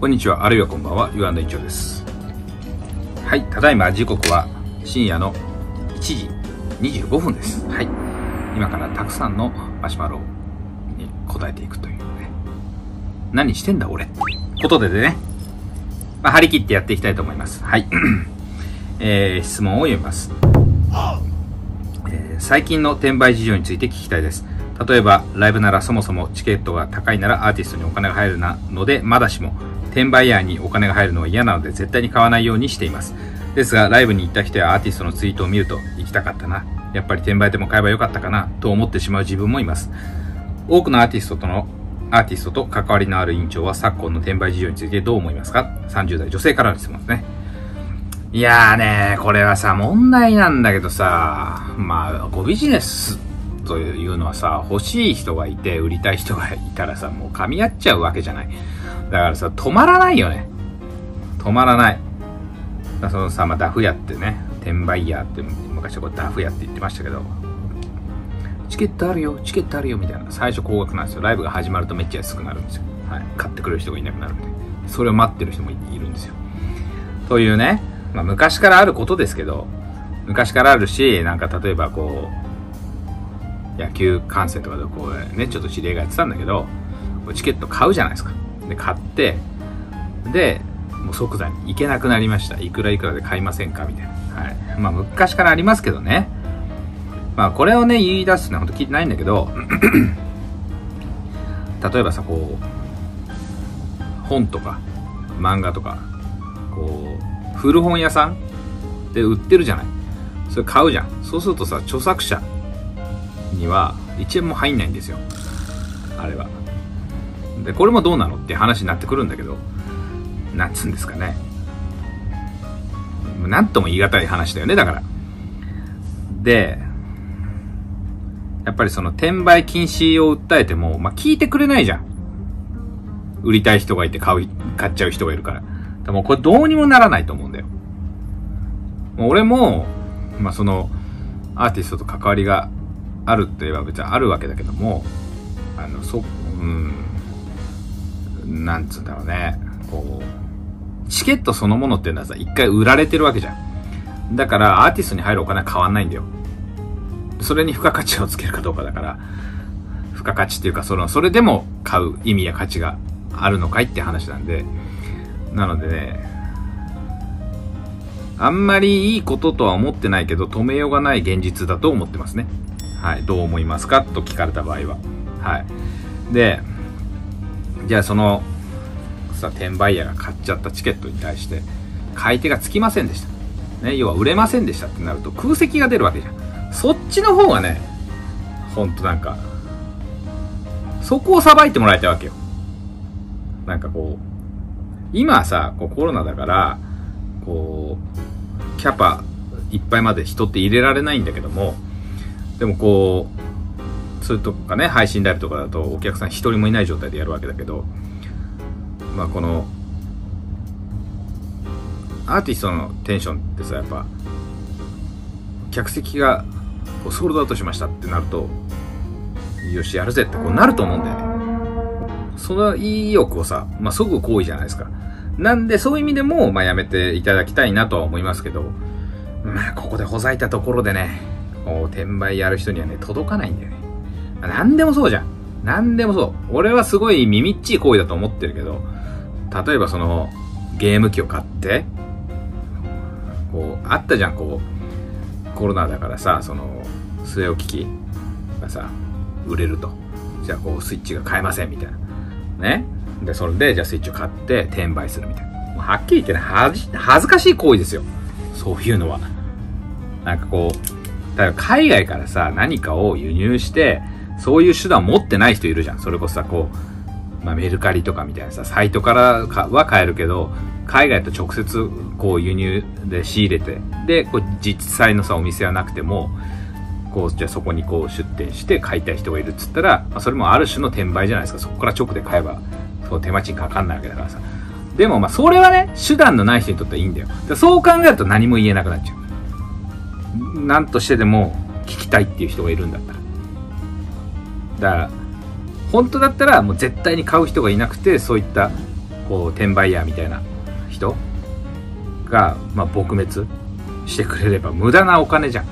こんにちは、あるいはこんばんは、ゆあんだ一丁です。はい、ただいま時刻は深夜の1時25分です。はい、今からたくさんのマシュマロに答えていくというね。何してんだ俺ってことでね、まあ、張り切ってやっていきたいと思います。はい。質問を読みます。最近の転売事情について聞きたいです。例えば、ライブならそもそもチケットが高いならアーティストにお金が入るので、まだしも、転売ヤーにお金が入るのは嫌なので絶対に買わないようにしています。ですが、ライブに行った人やアーティストのツイートを見ると、行きたかったな。やっぱり転売でも買えばよかったかな、と思ってしまう自分もいます。多くのアーティストと関わりのある委員長は昨今の転売事情についてどう思いますか ?30 代女性からの質問ですね。いやーね、これはさ、問題なんだけどさ、まあ、ビジネスというのはさ、欲しい人がいて売りたい人がいたらさ、もう噛み合っちゃうわけじゃない。だからさ、止まらないよね。止まらない。そのさ、まあ、ダフ屋ってね、転売屋って昔はこうダフ屋って言ってましたけど、チケットあるよ、チケットあるよみたいな。最初高額なんですよ。ライブが始まるとめっちゃ安くなるんですよ。はい、買ってくれる人がいなくなるんで。それを待ってる人もいるんですよ。というね、まあ、昔からあることですけど、昔からあるし、なんか例えばこう、野球観戦とかでこうね、ちょっと知り合いがやってたんだけど、チケット買うじゃないですか。で、買って、で、もう即座に行けなくなりました。いくらいくらで買いませんかみたいな。はい。まあ、昔からありますけどね。まあ、これをね、言い出すのは本当聞いてないんだけど、例えばさ、こう、本とか、漫画とか、こう、古本屋さんで売ってるじゃない。それ買うじゃん。そうするとさ、著作者には1円も入んないんですよ、あれは。で、これもどうなのって話になってくるんだけど、なんつうんですかね、なんとも言い難い話だよね。だからで、やっぱりその転売禁止を訴えても、まあ、聞いてくれないじゃん。売りたい人がいて買っちゃう人がいるから。でもこれどうにもならないと思うんだよ。もう俺も、まあ、そのアーティストと関わりがあるといえば別にあるわけだけども、なんつうんだろうね、こう、チケットそのものっていうのはさ、一回売られてるわけじゃん。だから、アーティストに入るお金は変わんないんだよ。それに付加価値をつけるかどうかだから、付加価値っていうか、それでも買う意味や価値があるのかいって話なんで、なのでね、あんまりいいこととは思ってないけど、止めようがない現実だと思ってますね。はい、どう思いますかと聞かれた場合は。はい。で、じゃあその、さ、転売屋が買っちゃったチケットに対して、買い手がつきませんでした。ね、要は売れませんでしたってなると空席が出るわけじゃん。そっちの方がね、ほんとなんか、そこをさばいてもらいたいわけよ。なんかこう、今さ、こうコロナだから、こう、キャパいっぱいまで人って入れられないんだけども、でもこう、それとかね、配信であるとかだとお客さん一人もいない状態でやるわけだけど、まあこの、アーティストのテンションってさ、やっぱ、客席がこうソールドアウトしましたってなると、よし、やるぜってこうなると思うんだよね。その意欲をさ、まあ、即行為じゃないですか。なんで、そういう意味でも、まあやめていただきたいなとは思いますけど、まあここでほざいたところでね、転売やる人にはね、届かないんだよね。何でもそうじゃん。何でもそう。俺はすごいみみっちい行為だと思ってるけど、例えばその、ゲーム機を買って、こう、あったじゃん、こう、コロナだからさ、その、据え置き機がさ、売れると。じゃあこう、スイッチが買えません、みたいな。ね。で、それで、じゃあスイッチを買って、転売するみたいな。もうはっきり言ってね、恥ずかしい行為ですよ。そういうのは。なんかこう、海外からさ、何かを輸入して、そういう手段を持ってない人いるじゃん。それこそさ、こう、まあ、メルカリとかみたいなさ、サイトからは買えるけど、海外と直接こう輸入で仕入れて、で、こう実際のさ、お店はなくても、こう、じゃあそこにこう出店して買いたい人がいるっつったら、まあ、それもある種の転売じゃないですか。そこから直で買えば、そう手間賃かかんないわけだからさ。でもまあ、それはね、手段のない人にとってはいいんだよ。だそう考えると何も言えなくなっちゃう。なんとしてでも聞きたいっていう人がいるんだったら。だから、本当だったらもう絶対に買う人がいなくて、そういったこう転売ヤーみたいな人が、まあ、撲滅してくれれば無駄なお金じゃん。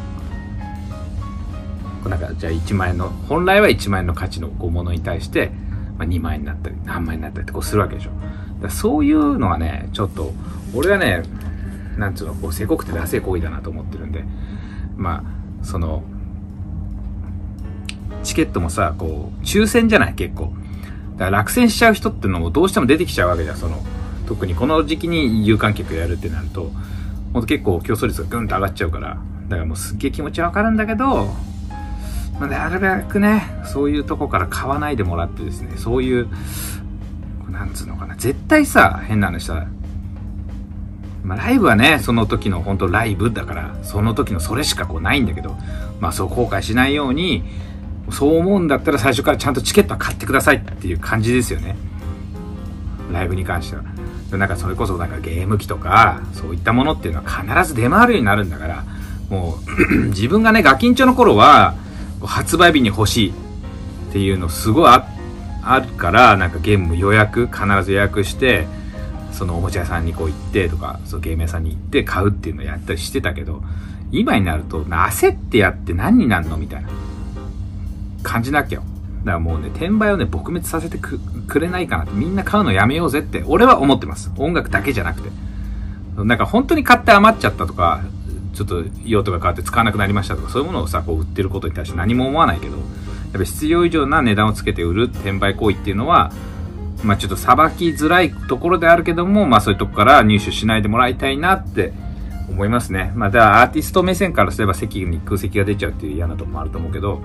なんかじゃあ1万円の本来は1万円の価値のものに対して、まあ、2万円になったり何万円になったりってこうするわけでしょ。だからそういうのはねちょっと俺はねなんつうのこうせこくてダセい行為だなと思ってるんで、まあそのチケットもさこう抽選じゃない結構だから落選しちゃう人っていうのもどうしても出てきちゃうわけじゃん。その特にこの時期に有観客やるってなるとほんと結構競争率がグンと上がっちゃうから、だからもうすっげえ気持ちはわかるんだけど、まあ、なるべくねそういうとこから買わないでもらってですね、そういうなんつうのかな絶対さ変な話さ、まあ、ライブはねその時の本当ライブだからその時のそれしかこうないんだけど、まあそう後悔しないようにそう思うんだったら最初からちゃんとチケットは買ってくださいっていう感じですよね、ライブに関しては。なんかそれこそなんかゲーム機とかそういったものっていうのは必ず出回るようになるんだから、もう自分がねガキンチョの頃は発売日に欲しいっていうのすごいあるから、なんかゲーム予約必ず予約してそのおもちゃ屋さんにこう行ってとかそのゲーム屋さんに行って買うっていうのをやったりしてたけど、今になると焦ってやって何になるのみたいな感じなきゃ。だからもうね転売をね撲滅させてくれないかなって、みんな買うのやめようぜって俺は思ってます。音楽だけじゃなくてなんか本当に買って余っちゃったとかちょっと用途が変わって使わなくなりましたとかそういうものをさこう売ってることに対して何も思わないけど、やっぱ必要以上な値段をつけて売る転売行為っていうのはまあちょっとさばきづらいところであるけども、まあそういうとこから入手しないでもらいたいなって思いますね。まあだからアーティスト目線からすれば席に空席が出ちゃうっていう嫌なとこもあると思うけど、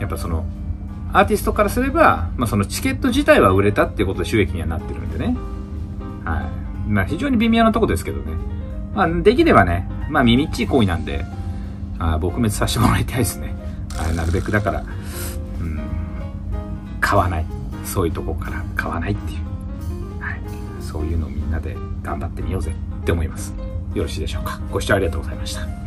やっぱそのアーティストからすれば、まあ、そのチケット自体は売れたっていうことで収益にはなってるんでね、はい、まあ非常に微妙なとこですけどね、まあ、できればねまあ、耳っちい行為なんで、撲滅させてもらいたいですね。なるべくだから、うん、買わない。そういうとこから買わないっていう。はい。そういうのをみんなで頑張ってみようぜって思います。よろしいでしょうか。ご視聴ありがとうございました。